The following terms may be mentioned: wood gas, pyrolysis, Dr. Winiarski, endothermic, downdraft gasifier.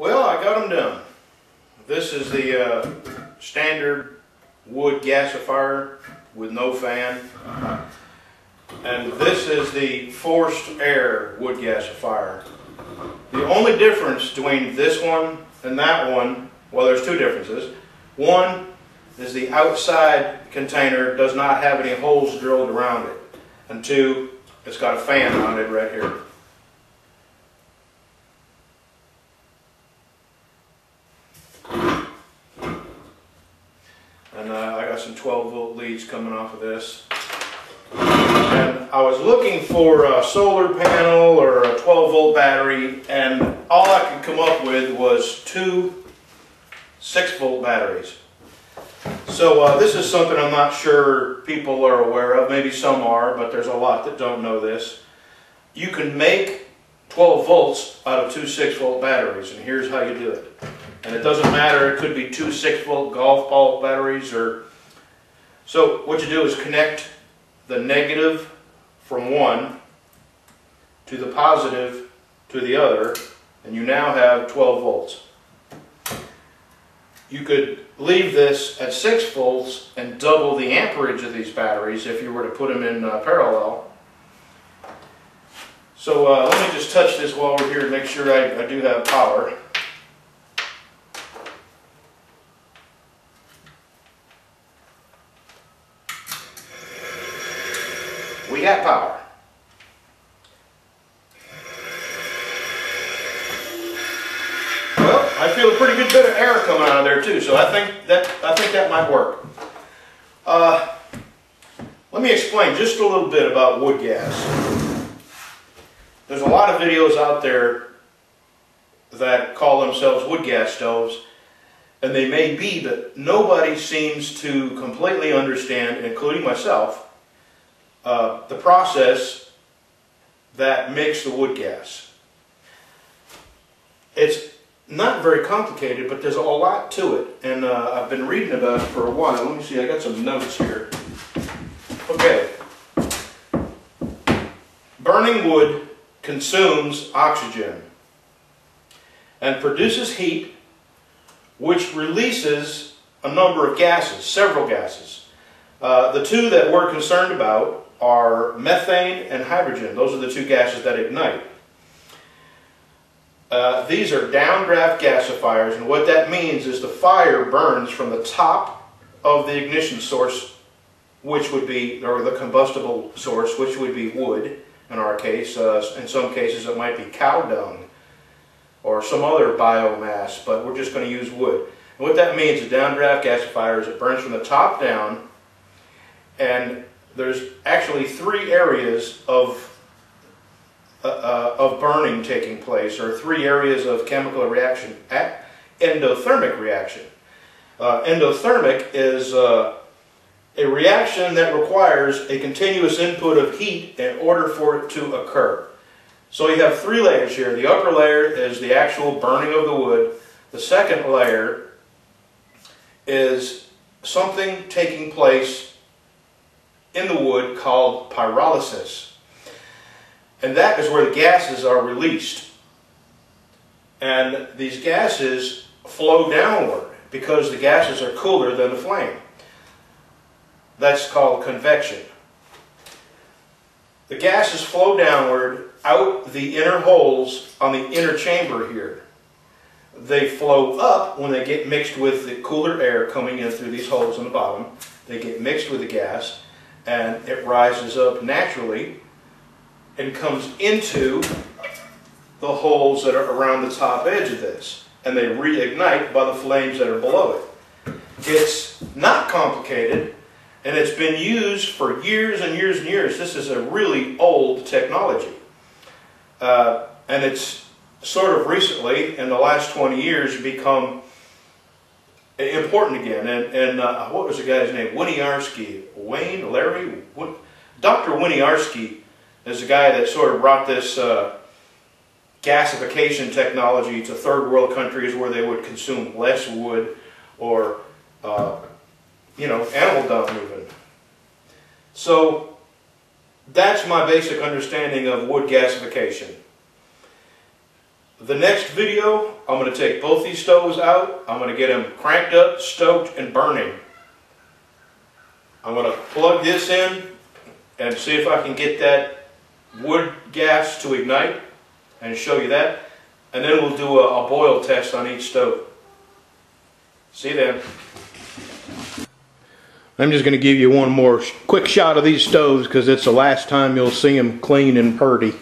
Well, I got them done. This is the standard wood gasifier with no fan. And this is the forced air wood gasifier. The only difference between this one and that one, well, there's two differences. One is the outside container does not have any holes drilled around it. And two, it's got a fan on it right here. And I got some 12-volt leads coming off of this. And I was looking for a solar panel or a 12-volt battery, and all I could come up with was two 6-volt batteries. So this is something I'm not sure people are aware of. Maybe some are, but there's a lot that don't know this. You can make 12 volts out of two 6-volt batteries, and here's how you do it. And it doesn't matter, it could be two 6-volt golf ball batteries or... So what you do is connect the negative from one to the positive to the other, and you now have 12 volts. You could leave this at 6 volts and double the amperage of these batteries if you were to put them in parallel. So let me just touch this while we're here to make sure I do have power. We have power. Well, I feel a pretty good bit of air coming out of there too, so I think that might work. Let me explain just a little bit about wood gas. There's a lot of videos out there that call themselves wood gas stoves, and they may be, but nobody seems to completely understand, including myself, the process that makes the wood gas. It's not very complicated, but there's a lot to it, and I've been reading about it for a while. Let me see, I got some notes here. Okay. Burning wood consumes oxygen and produces heat, which releases a number of gases, several gases. The two that we're concerned about are methane and hydrogen. Those are the two gases that ignite. These are downdraft gasifiers, and what that means is the fire burns from the top of the ignition source, which would be, or the combustible source, which would be wood in our case. In some cases it might be cow dung or some other biomass, but we're just going to use wood. And what that means is downdraft gasifiers, it burns from the top down, and there's actually three areas of burning taking place, or three areas of chemical reaction at endothermic reaction. Endothermic is a reaction that requires a continuous input of heat in order for it to occur. So you have three layers here. The upper layer is the actual burning of the wood. The second layer is something taking place in the wood called pyrolysis. And that is where the gases are released. And these gases flow downward because the gases are cooler than the flame. That's called convection. The gases flow downward out the inner holes on the inner chamber here. They flow up when they get mixed with the cooler air coming in through these holes in the bottom. They get mixed with the gas and it rises up naturally and comes into the holes that are around the top edge of this, and they reignite by the flames that are below it. It's not complicated, and it's been used for years and years and years. This is a really old technology, and it's sort of recently, in the last 20 years, become important again. And what was the guy's name? Winiarski, Wayne, Larry, Dr. Winiarski is the guy that sort of brought this gasification technology to third world countries where they would consume less wood or, you know, animal dung even. So that's my basic understanding of wood gasification. The next video, I'm going to take both these stoves out. I'm going to get them cranked up, stoked, and burning. I'm going to plug this in and see if I can get that wood gas to ignite and show you that. And then we'll do a boil test on each stove. See you then. I'm just going to give you one more quick shot of these stoves because it's the last time you'll see them clean and purdy.